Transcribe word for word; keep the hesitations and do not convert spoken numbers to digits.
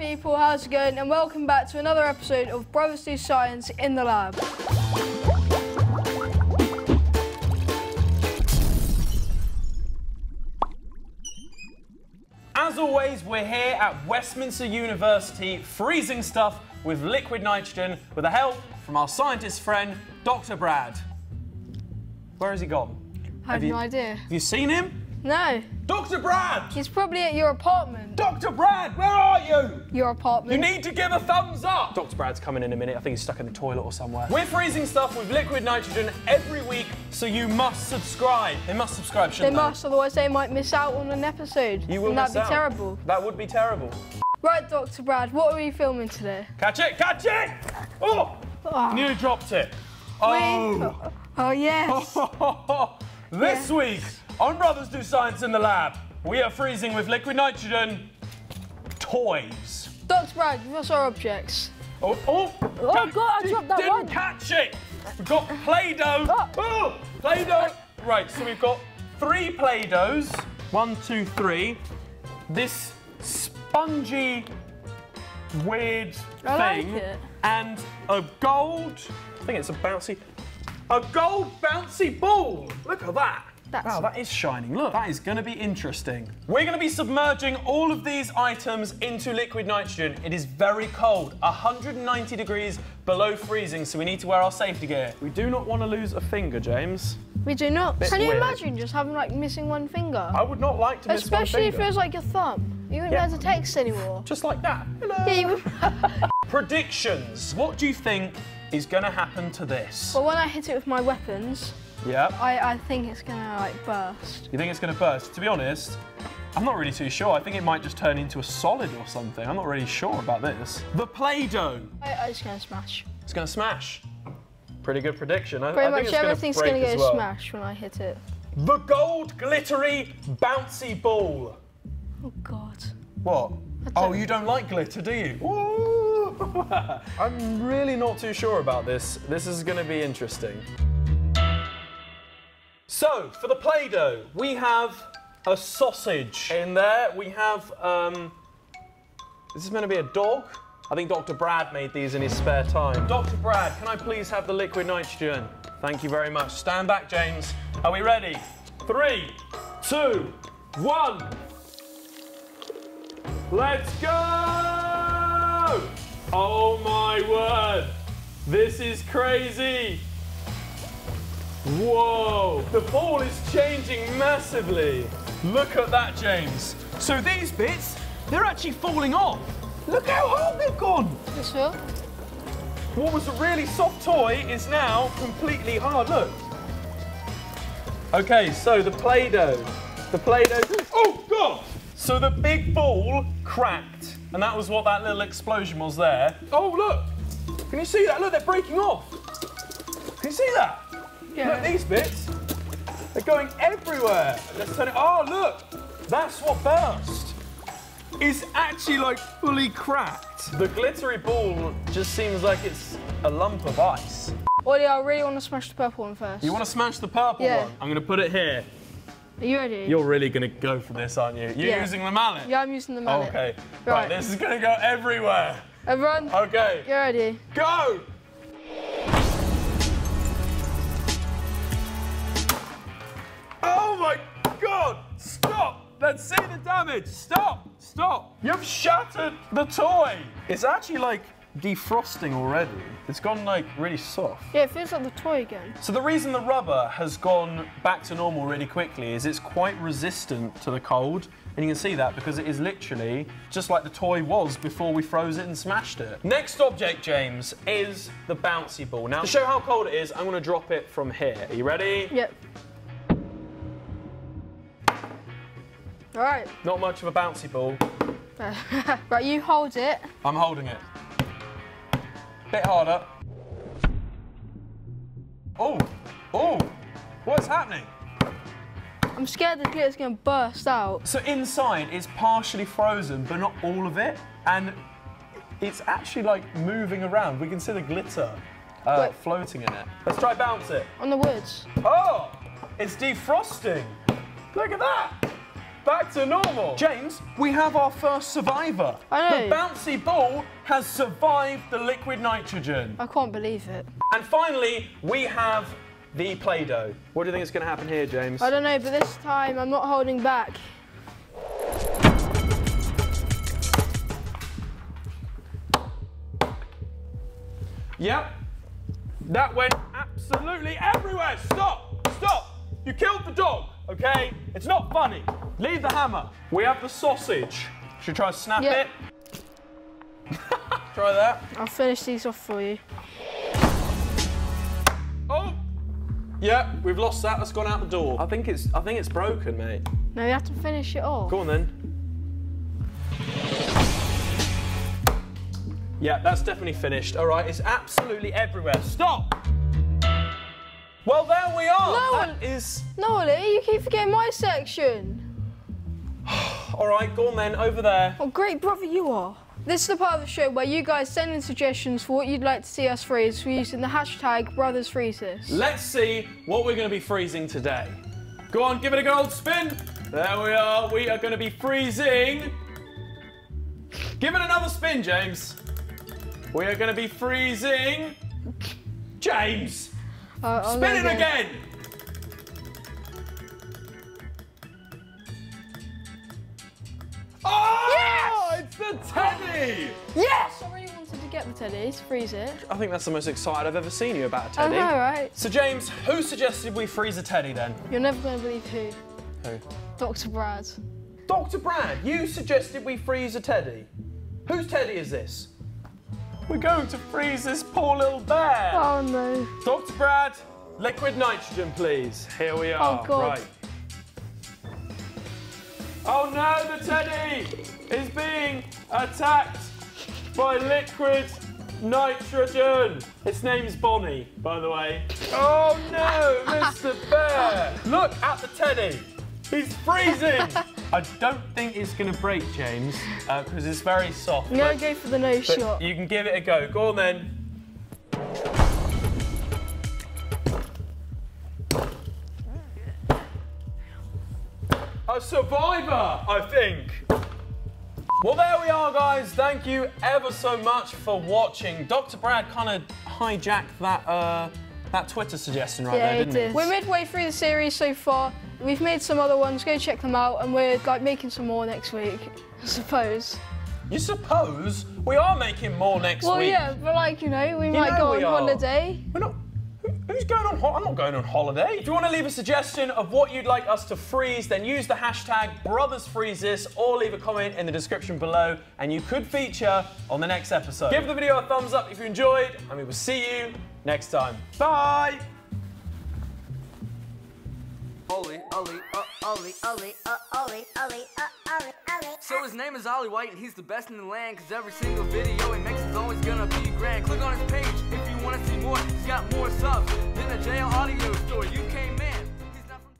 people, how's it going? And welcome back to another episode of Brothers Do Science in the Lab. As always, we're here at Westminster University freezing stuff with liquid nitrogen with the help from our scientist friend, Doctor Brad. Where has he gone? I have, have no you, idea. Have you seen him? No. Doctor Brad! He's probably at your apartment. Doctor Brad, where are you? Your apartment. You need to give a thumbs up. Doctor Brad's coming in a minute. I think he's stuck in the toilet or somewhere. We're freezing stuff with liquid nitrogen every week, so you must subscribe. They must subscribe, shouldn't they? They must, otherwise they might miss out on an episode. You will miss out. And that'd be terrible. That would be terrible. Right, Doctor Brad, what are we filming today? Catch it, catch it! Oh! Oh. Nearly dropped it. Oh! Wait. Oh, yes. This yes. week on Brothers Do Science in the Lab, we are freezing with liquid nitrogen toys. Doctor Brad, give us our objects. Oh, oh! Oh, God, I dropped that didn't one! Didn't catch it! We've got Play-Doh. Oh. Oh, Play-Doh! Right, so we've got three Play-Dohs. One, two, three. This spongy, weird I thing. Like it. And a gold, I think it's a bouncy, a gold bouncy ball! Look at that! That's wow, that is shining. Look, that is going to be interesting. We're going to be submerging all of these items into liquid nitrogen. It is very cold, one hundred ninety degrees below freezing, so we need to wear our safety gear. We do not want to lose a finger, James. We do not. Bit Can you weird. imagine just having, like, missing one finger? I would not like to miss Especially one finger. Especially if it was, like, your thumb. You wouldn't yeah. be able to text anymore. Just like that. Hello. Yeah, you would... Predictions. What do you think is going to happen to this? Well, when I hit it with my weapons... Yeah. I, I think it's going to, like, burst. You think it's going to burst? To be honest, I'm not really too sure. I think it might just turn into a solid or something. I'm not really sure about this. The Play-Doh. It's going to smash. It's going to smash. Pretty good prediction. I, Pretty I much think it's everything's going to go well. smash when I hit it. The gold glittery bouncy ball. Oh, God. What? Oh, you don't like glitter, do you? Ooh. I'm really not too sure about this. This is going to be interesting. So, for the Play-Doh, we have a sausage in there. We have, um, is this meant to be a dog? I think Doctor Brad made these in his spare time. Doctor Brad, can I please have the liquid nitrogen? Thank you very much. Stand back, James. Are we ready? Three, two, one. Let's go! Oh my word, this is crazy. Whoa! The ball is changing massively. Look at that, James. So these bits, they're actually falling off. Look how hard they've gone. Yes, sir. What was a really soft toy is now completely hard. Look. Okay, so the Play-Doh. The Play-Doh. Oh God! So the big ball cracked, and that was what that little explosion was there. Oh look! Can you see that? Look, they're breaking off. Can you see that? Yeah. Look, these bits, they're going everywhere. Let's turn it, oh look, that's what burst. It's actually like fully cracked. The glittery ball just seems like it's a lump of ice. Ollie, I really want to smash the purple one first. You want to smash the purple yeah. one? I'm going to put it here. Are you ready? You're really going to go for this, aren't you? You're yeah. using the mallet? Yeah, I'm using the mallet. Oh, okay, right. right, this is going to go everywhere. Everyone? Okay. You're ready. Go! Oh my God! Stop! Let's see the damage! Stop! Stop! You've shattered the toy! It's actually like defrosting already. It's gone like really soft. Yeah, it feels like the toy again. So the reason the rubber has gone back to normal really quickly is it's quite resistant to the cold. And you can see that because it is literally just like the toy was before we froze it and smashed it. Next object, James, is the bouncy ball. Now, to show how cold it is, I'm going to drop it from here. Are you ready? Yep. All right. Not much of a bouncy ball. Right, you hold it. I'm holding it. Bit harder. Oh, oh, what's happening? I'm scared the glitter's going to burst out. So inside it's partially frozen, but not all of it. And it's actually like moving around. We can see the glitter uh, floating in it. Let's try bounce it. On the woods. Oh, it's defrosting. Look at that. Back to normal. James, we have our first survivor. I know. The bouncy ball has survived the liquid nitrogen. I can't believe it. And finally, we have the Play-Doh. What do you think is going to happen here, James? I don't know, but this time I'm not holding back. Yep. That went absolutely everywhere. Stop, stop. You killed the dog, okay? It's not funny. Leave the hammer. We have the sausage. Should we try to snap yep. it? Try that. I'll finish these off for you. Oh. Yeah, we've lost that. That's gone out the door. I think it's, I think it's broken, mate. No, you have to finish it off. Go on then. Yeah, that's definitely finished. All right, it's absolutely everywhere. Stop! Well, there we are. No, that is... No, Ollie, you keep forgetting my section. All right, go on then, over there. Oh, great brother you are. This is the part of the show where you guys send in suggestions for what you'd like to see us freeze for using the hashtag BrothersFreezeThis. Let's see what we're going to be freezing today. Go on, give it a good old spin. There we are. We are going to be freezing... Give it another spin, James. We are going to be freezing... James! Uh, Spin it again! Oh! Yes! It's the teddy! Yes! I really wanted to get the teddy to freeze it. I think that's the most excited I've ever seen you about a teddy. I know, right? So, James, who suggested we freeze a teddy, then? You're never going to believe who. Who? Doctor Brad. Doctor Brad, you suggested we freeze a teddy. Whose teddy is this? We're going to freeze this poor little bear. Oh, no. Doctor Brad, liquid nitrogen, please. Here we are. Oh, God. Right. Oh, no, the teddy is being attacked by liquid nitrogen. Its name's Bonnie, by the way. Oh, no, Mister Bear. Look at the teddy. He's freezing. I don't think it's going to break, James, because uh, it's very soft. I'm going to go for the nose shot. You can give it a go. Go on, then. A survivor, I think. Well, there we are, guys. Thank you ever so much for watching. Doctor Brad kind of hijacked that, uh, that Twitter suggestion right yeah, there, didn't he? Did. We're midway through the series so far. We've made some other ones, go check them out, and we're like making some more next week, I suppose. You suppose? We are making more next well, week. Well, yeah, but like, you know, we you might know go we on are. holiday. We're not, who's going on holiday? I'm not going on holiday. If you want to leave a suggestion of what you'd like us to freeze, then use the hashtag BrothersFreezeThis or leave a comment in the description below, and you could feature on the next episode. Give the video a thumbs up if you enjoyed, and we will see you next time. Bye! Ollie, Ollie, uh, Ollie, Ollie, uh, Ollie, Ollie, uh, Ollie, Ollie. So his name is Ollie White and he's the best in the land, cause every single video he makes is always gonna be grand. Click on his